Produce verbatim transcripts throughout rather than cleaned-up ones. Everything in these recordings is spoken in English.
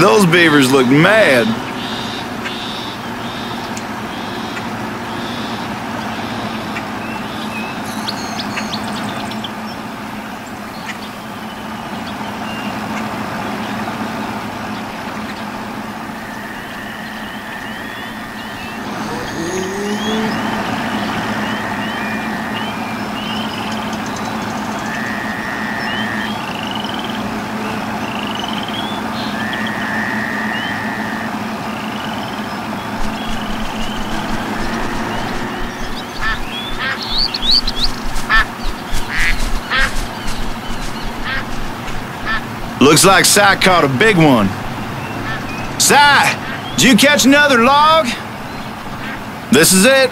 Those beavers look mad. Looks like Si caught a big one. Si, did you catch another log? This is it.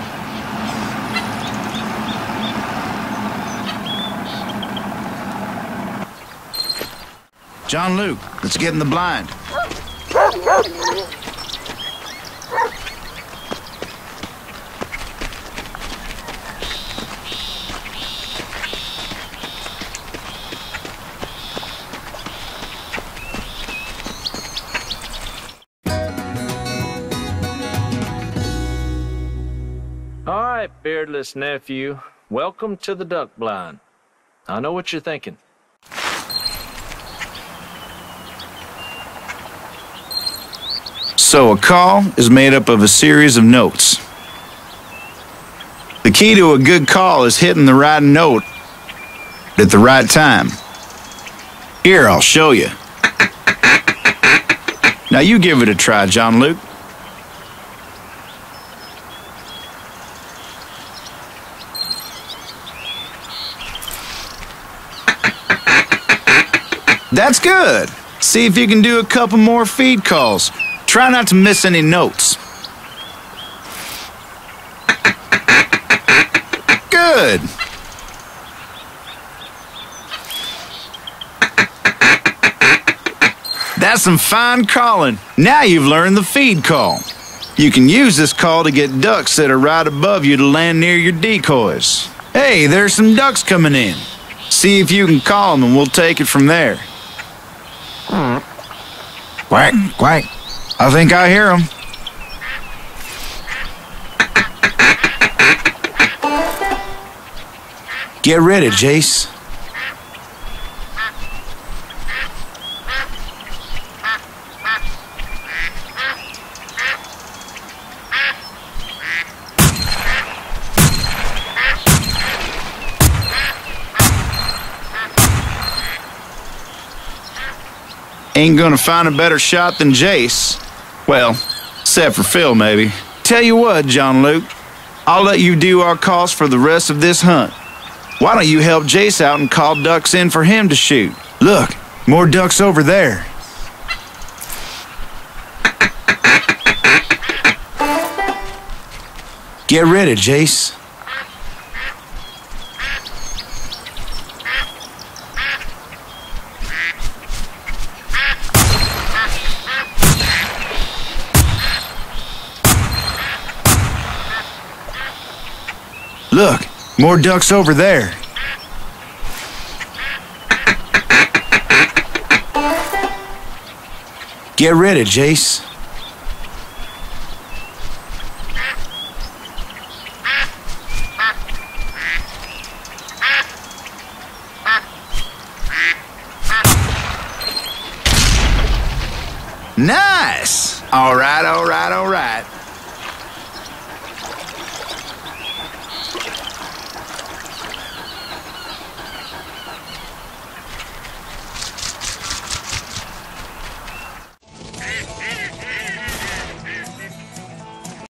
John Luke, let's get in the blind. Beardless nephew, welcome to the duck blind. I know what you're thinking. So a call is made up of a series of notes. The key to a good call is hitting the right note at the right time. Here, I'll show you. Now you give it a try, John Luke. That's good. See if you can do a couple more feed calls. Try not to miss any notes. Good. That's some fine calling. Now you've learned the feed call. You can use this call to get ducks that are right above you to land near your decoys. Hey, there's some ducks coming in. See if you can call them and we'll take it from there. Quack, quack. I think I hear him. Get ready, Jace. Ain't gonna find a better shot than Jace. Well, except for Phil, maybe. Tell you what, John Luke, I'll let you do our calls for the rest of this hunt. Why don't you help Jace out and call ducks in for him to shoot? Look, more ducks over there. Get ready, Jace. Look, more ducks over there. Get ready, Jace. Nice! All right, all right, all right.